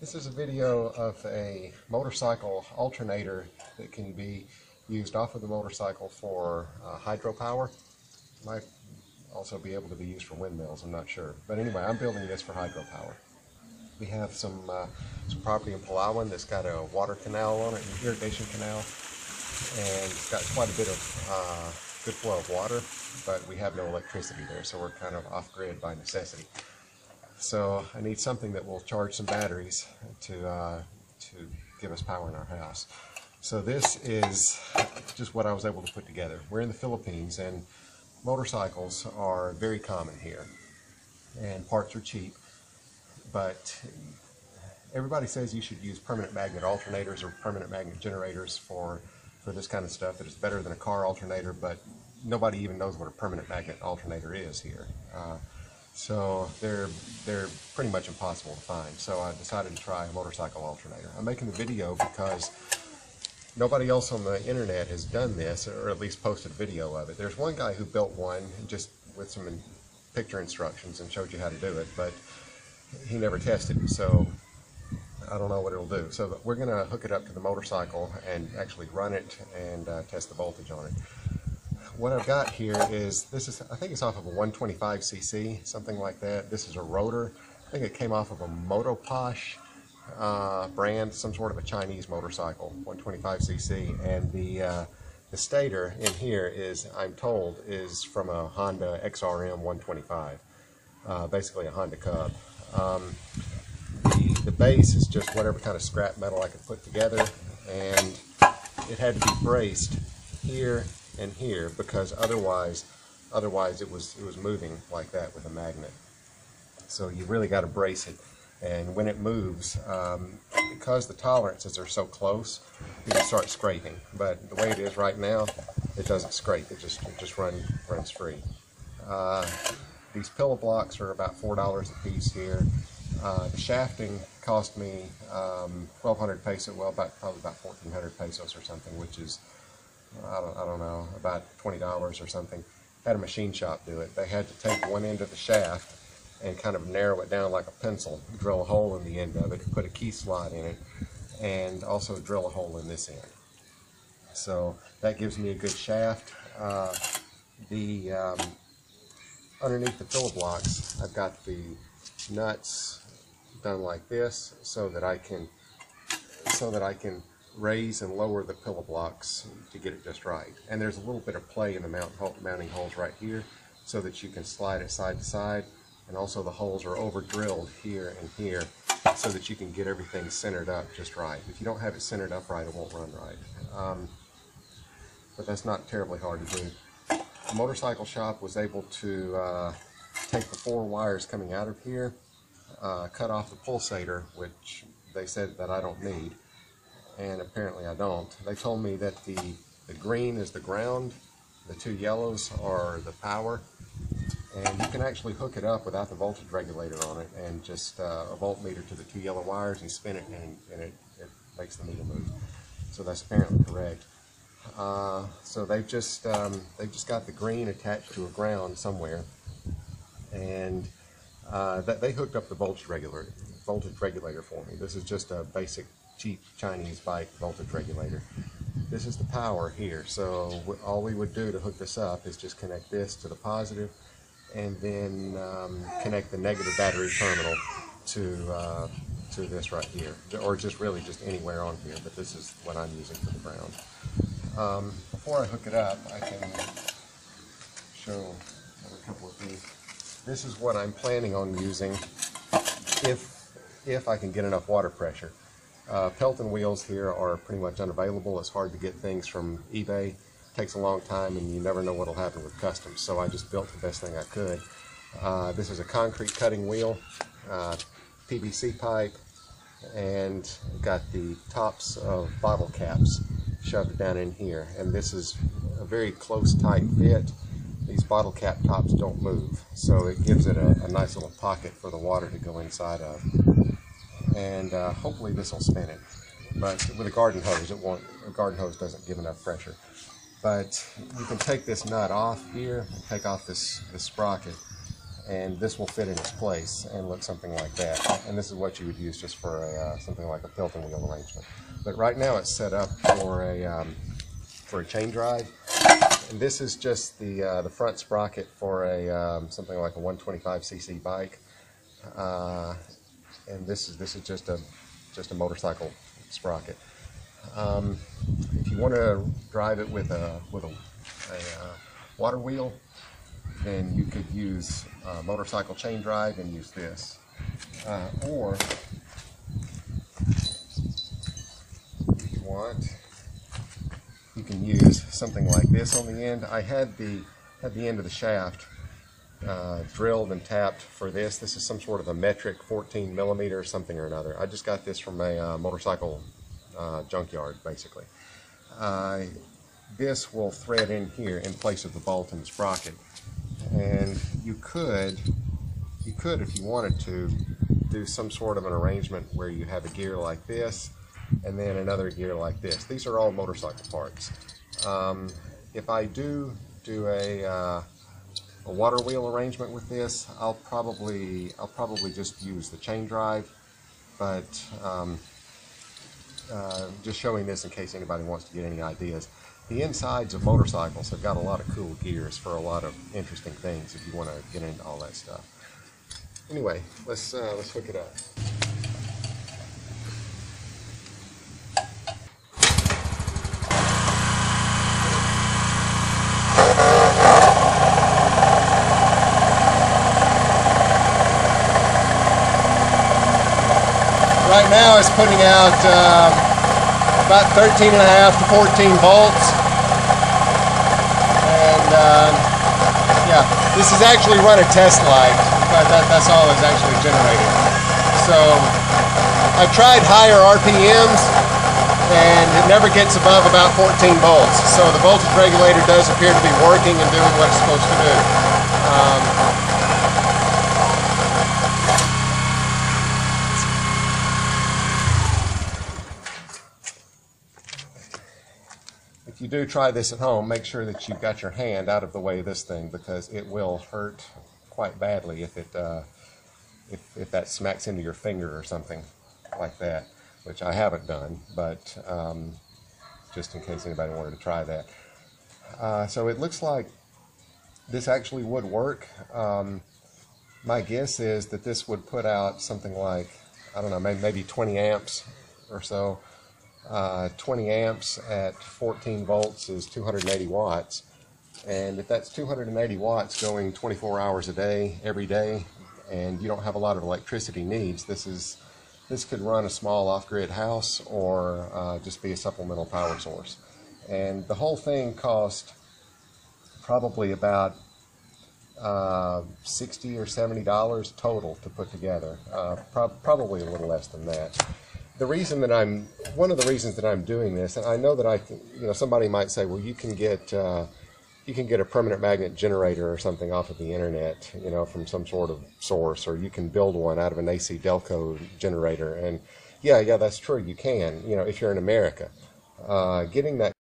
This is a video of a motorcycle alternator that can be used off of the motorcycle for hydropower. Might also be able to be used for windmills, I'm not sure. But anyway, I'm building this for hydropower. We have some property in Palawan that's got a water canal on it, an irrigation canal, and it's got quite a bit of good flow of water, but we have no electricity there, so we're kind of off-grid by necessity. So I need something that will charge some batteries to give us power in our house. So this is just what I was able to put together. We're in the Philippines, and motorcycles are very common here, and parts are cheap, but everybody says you should use permanent magnet alternators or permanent magnet generators for this kind of stuff, that it's better than a car alternator, but nobody even knows what a permanent magnet alternator is here. So they're pretty much impossible to find. So I decided to try a motorcycle alternator. I'm making the video because nobody else on the internet has done this, or at least posted video of it. There's one guy who built one just with some picture instructions and showed you how to do it, but he never tested it, so I don't know what it'll do. So we're going to hook it up to the motorcycle and actually run it and test the voltage on it. What I've got here is, I think it's off of a 125cc, something like that. This is a rotor. I think it came off of a Motoposh brand, some sort of a Chinese motorcycle, 125cc. And the stator in here is, I'm told, is from a Honda XRM 125, basically a Honda Cub. The base is just whatever kind of scrap metal I could put together, and it had to be braced here and here, because otherwise it was moving like that with a magnet. So you really got to brace it, and when it moves, because the tolerances are so close, you can start scraping. But the way it is right now, it doesn't scrape. It just runs free. These pillow blocks are about $4 a piece here. The shafting cost me 1,200 pesos, well, probably about 1,400 pesos or something, which is, I don't know, about $20 or something. Had a machine shop do it. They had to take one end of the shaft and kind of narrow it down like a pencil, drill a hole in the end of it, put a key slot in it, and also drill a hole in this end. So that gives me a good shaft. Underneath the pillow blocks, I've got the nuts done like this, so that I can raise and lower the pillow blocks to get it just right. And there's a little bit of play in the mounting holes right here, so that you can slide it side to side, and also the holes are over drilled here and here, so that you can get everything centered up just right. If you don't have it centered up right, it won't run right. But that's not terribly hard to do. The motorcycle shop was able to take the four wires coming out of here, cut off the pulsator, which they said that I don't need, and apparently I don't. They told me that the green is the ground, the two yellows are the power, and you can actually hook it up without the voltage regulator on it, and just a voltmeter to the two yellow wires, and spin it, and it makes the needle move. So that's apparently correct. So they've just got the green attached to a ground somewhere, and they hooked up the voltage regulator for me. This is just a basic cheap Chinese bike voltage regulator. This is the power here, so all we would do to hook this up is just connect this to the positive, and then connect the negative battery terminal to this right here, or really just anywhere on here, but this is what I'm using for the ground. Before I hook it up, I can show a couple of these. This is what I'm planning on using if I can get enough water pressure. Pelton wheels here are pretty much unavailable. It's hard to get things from eBay. It takes a long time, and you never know what'll happen with customs. So I just built the best thing I could. This is a concrete cutting wheel, PVC pipe, and got the tops of bottle caps shoved down in here. And this is a very close, tight fit. These bottle cap tops don't move, so it gives it a nice little pocket for the water to go inside of. And hopefully this will spin it, but with a garden hose, it won't. A garden hose doesn't give enough pressure. But you can take this nut off here, and take off this sprocket, and this will fit in its place and look something like that. And this is what you would use just for a, something like a Pelton wheel arrangement. But right now it's set up for a chain drive. And this is just the front sprocket for a something like a 125cc bike. And this is just a motorcycle sprocket. If you want to drive it with a water wheel, then you could use a motorcycle chain drive and use this. Or if you want, you can use something like this on the end. I had the end of the shaft drilled and tapped for this. This is some sort of a metric 14 millimeter something or another. I just got this from a motorcycle junkyard, basically. This will thread in here in place of the bolt and the sprocket, and you could, if you wanted to, do some sort of an arrangement where you have a gear like this and then another gear like this. These are all motorcycle parts. If I do a water wheel arrangement with this, I'll probably just use the chain drive, but just showing this in case anybody wants to get any ideas. The insides of motorcycles have got a lot of cool gears for a lot of interesting things if you want to get into all that stuff. Anyway, let's hook it up. Right now it's putting out about 13.5 to 14 volts, and yeah, this is actually run a test light, but that's all it's actually generating. So I've tried higher RPMs, and it never gets above about 14 volts, so the voltage regulator does appear to be working and doing what it's supposed to do. If you do try this at home, make sure that you've got your hand out of the way of this thing, because it will hurt quite badly if it if that smacks into your finger or something like that, which I haven't done, but just in case anybody wanted to try that. So it looks like this actually would work. My guess is that this would put out something like, I don't know, maybe 20 amps or so. 20 amps at 14 volts is 280 watts, and if that's 280 watts going 24 hours a day every day, and you don't have a lot of electricity needs, this could run a small off-grid house, or just be a supplemental power source. And the whole thing cost probably about $60 or $70 total to put together, probably a little less than that. The reason that one of the reasons that I'm doing this, and I know that somebody might say, well, you can get a permanent magnet generator or something off of the internet, from some sort of source, or you can build one out of an AC Delco generator. And yeah, that's true. You can, if you're in America, getting that